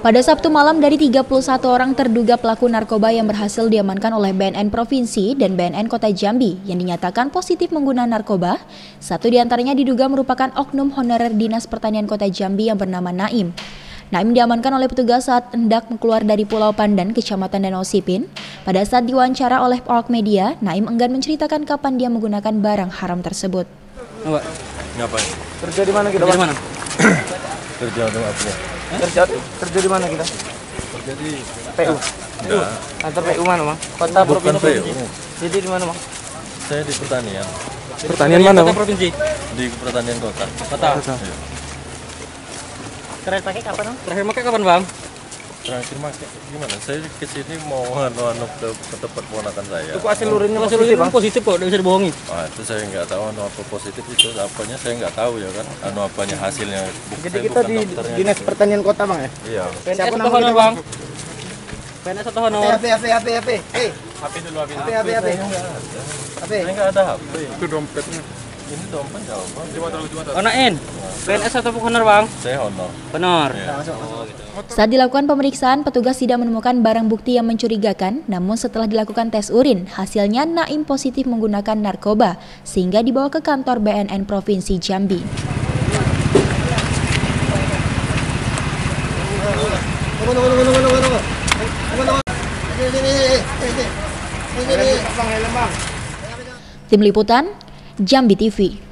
Pada Sabtu malam, dari 31 orang terduga pelaku narkoba yang berhasil diamankan oleh BNN Provinsi dan BNN Kota Jambi yang dinyatakan positif menggunakan narkoba, satu diantaranya diduga merupakan oknum honorer Dinas Pertanian Kota Jambi yang bernama Naim. Naim diamankan oleh petugas saat hendak keluar dari Pulau Pandan, Kecamatan Danau Sipin. Pada saat diwawancara oleh awak media, Naim enggan menceritakan kapan dia menggunakan barang haram tersebut. Apa? Ngapain? Kerja di mana kita? Kerja di mana? Kerja atau apa? Kerja di mana kita? Kerja di PU. Enggak. Kantor PU mana, Bang? Kota Provinsi. Jadi di mana, Bang? Saya di Pertanian. Pertanian mana, Bang? Provinsi. Di Pertanian Kota. Kota. Iya. Terakhir pakai kapan, Bang? Terakhir pakai kapan, Bang? Terakhir pakai gimana? Saya ke sini mau anu ke tempat ponakan saya. Itu hasil urinnya positif kok, enggak bisa dibohongi. Ah, itu saya enggak tahu anu apa positif itu, apanya saya enggak tahu ya kan. Anu apanya hasilnya. Jadi kita di Dinas Pertanian Kota, Bang ya? Iya. Siapa namanya, Bang? PNS atau honorer? HP. HP dulu habis. HP. HP. Enggak ada HP. Itu dompetnya. Ini dompet jauh, Bang. Onain. PNS atau honor, Bang? Saya honor. Honor. Saat dilakukan pemeriksaan, petugas tidak menemukan barang bukti yang mencurigakan. Namun setelah dilakukan tes urin, hasilnya Naim positif menggunakan narkoba, sehingga dibawa ke kantor BNN Provinsi Jambi. Tim Liputan, Jambi TV.